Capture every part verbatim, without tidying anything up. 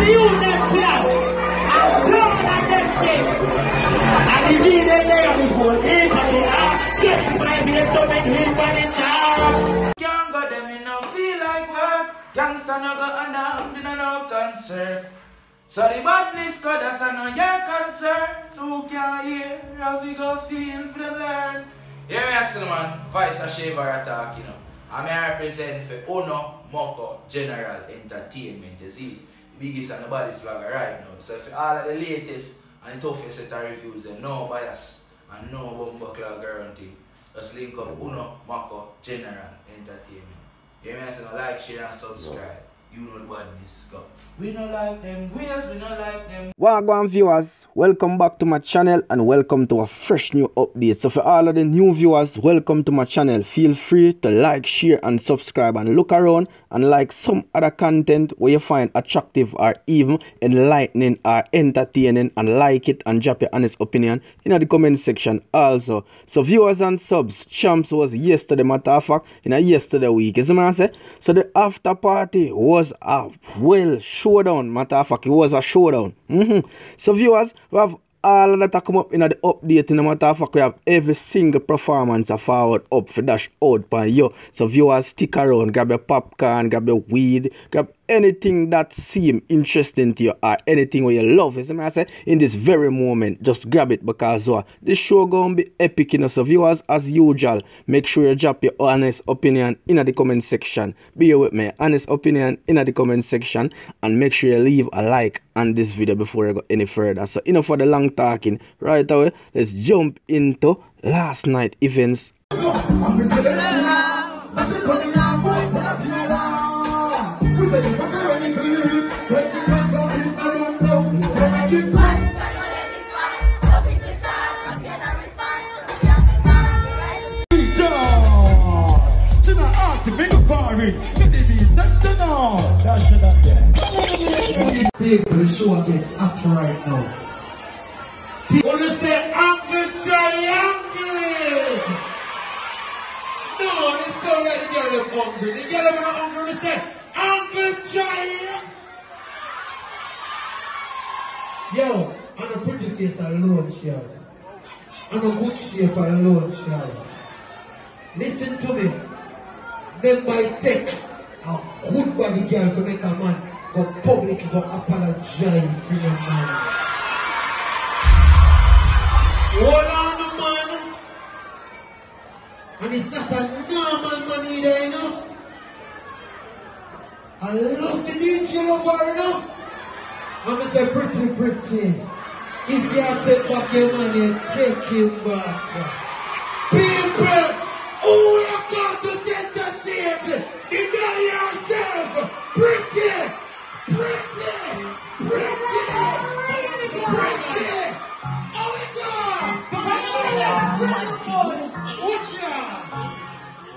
see you next year. I'll come back next year. And the G they lay on the phone. It's a thing. I get my name to make his body charm. Can't go them in no feel like work. Gangsta no go unarmed in no concern. So the badness go that I know your concern. Who can hear how we go feel for the learn. Hear me a man, Vice a shaver attack, you know. I may represent for Uno Mucko General Entertainment. You see, the biggest and the baddest vlogger right now. So for all of the latest and the toughest set of reviews, and no bias and no bumper clock guarantee, just link up Uno Mucko General Entertainment. Hear me a like, share and subscribe. You know the badness, go. We don't like them, we as we don't like them. Wagwan viewers, welcome back to my channel and welcome to a fresh new update. So for all of the new viewers, welcome to my channel. Feel free to like, share and subscribe, and look around and like some other content where you find attractive or even enlightening or entertaining, and like it and drop your honest opinion in the comment section also. So viewers and subs, champs was yesterday, matter of fact, in a yesterday week, is what I say. So the after party was was a well showdown, matter of fact, it was a showdown. Mm-hmm. So viewers, we have all that come up in the update, in the matter of fact, we have every single performance of forward up for dash out by you. So viewers, stick around, grab your popcorn, grab your weed, grab anything that seem interesting to you or anything where you love, you see me I say, in this very moment, just grab it, because uh, this show gonna be epic, you know. So viewers, as usual, make sure you drop your honest opinion in the comment section. Be here with me, honest opinion in the comment section, and make sure you leave a like on this video before you go any further. So enough for the long talking, right away, let's jump into last night events. People show get act right now. People say angry, triangle. No, they say that the girl is hungry. The girl is not hungry. They say angry, triangle. Yo, and a pretty face alone, child. And a good shape alone, child. Listen to me. Then by take a good body girl to make a man, but public go apologize for your man. Hold on the man. And it's not a normal man either, you know. I love the nature of her, you know. I'm gonna say pretty pretty. If you take back your money, take it back. People who have come to get that thing, you know yourself, pretty. Pretty, pretty, pretty. Oh my God! Watch out! Come on.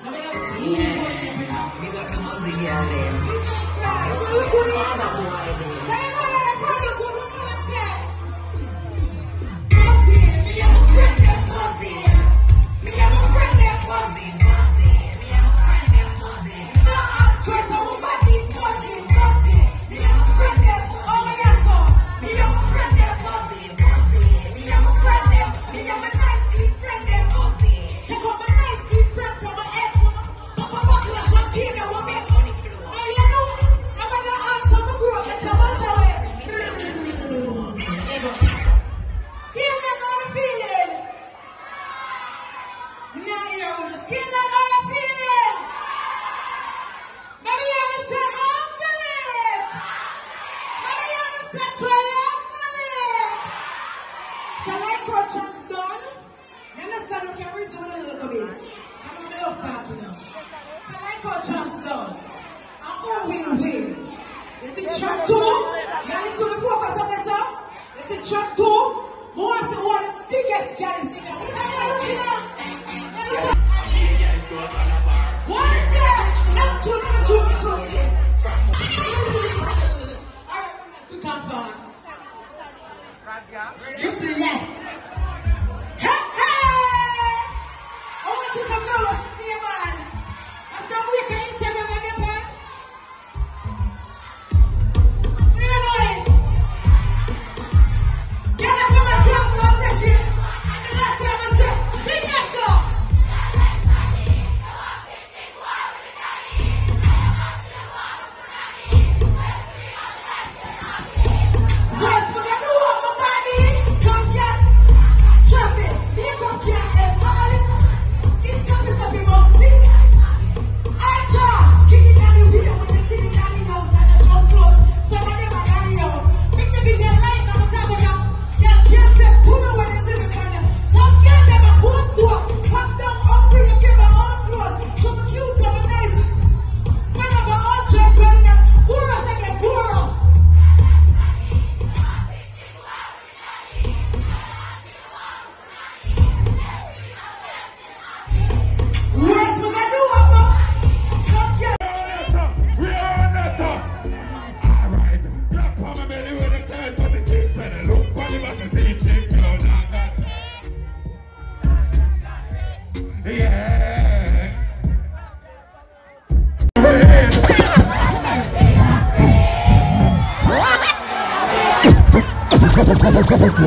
Wanna just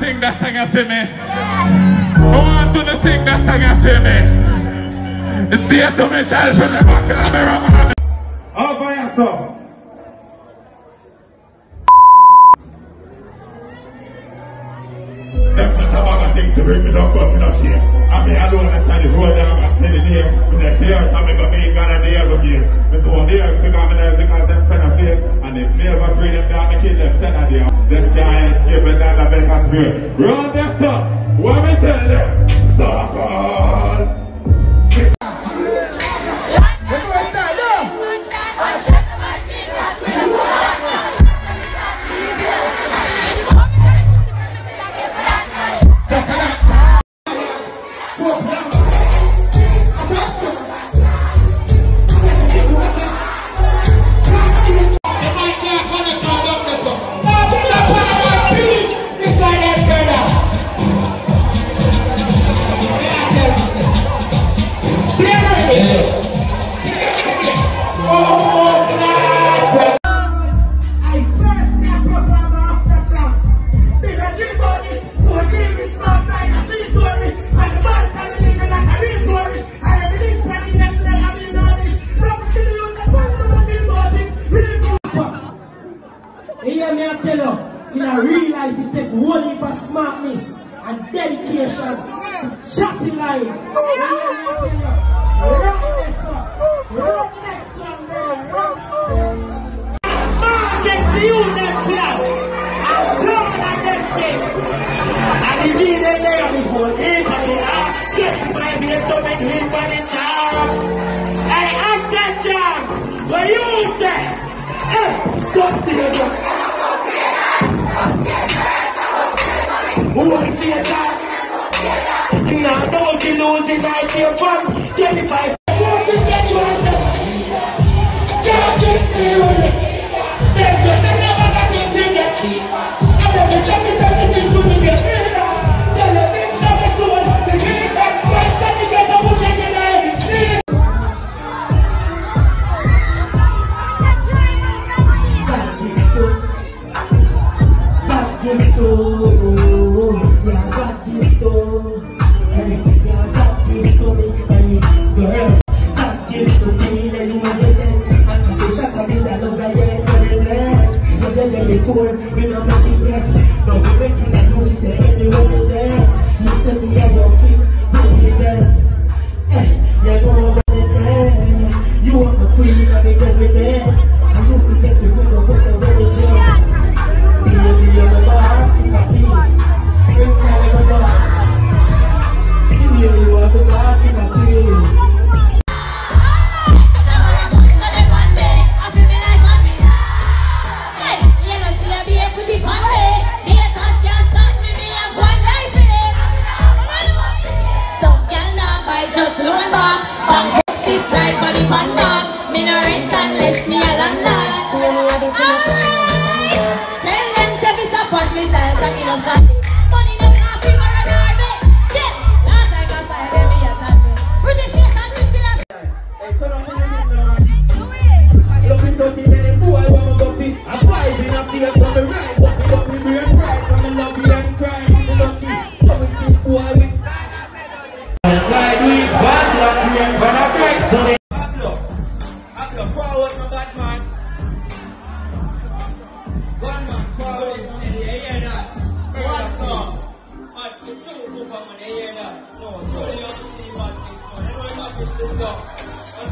sing that song for me? I want to sing that song for me. It's dear to myself in the back of the mirror. All by yourself. That's just a bag of things to bring me down, but me not shame. I mean, I don't want to try to roll down and play the name. With the tears, I'm going to make God a day of you. This one day, I'm going to because them friends are fake. And if me ever free them down, I kill them ten a day. Them giants give me down, I make us free. Roll them down. What we tell them? Stop all. What do I stand up? I check my feet, I feel But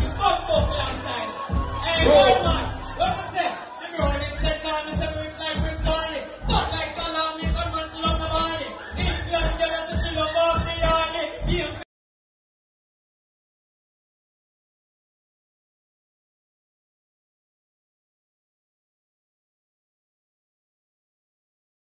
you fuck up last night. Hey, one man.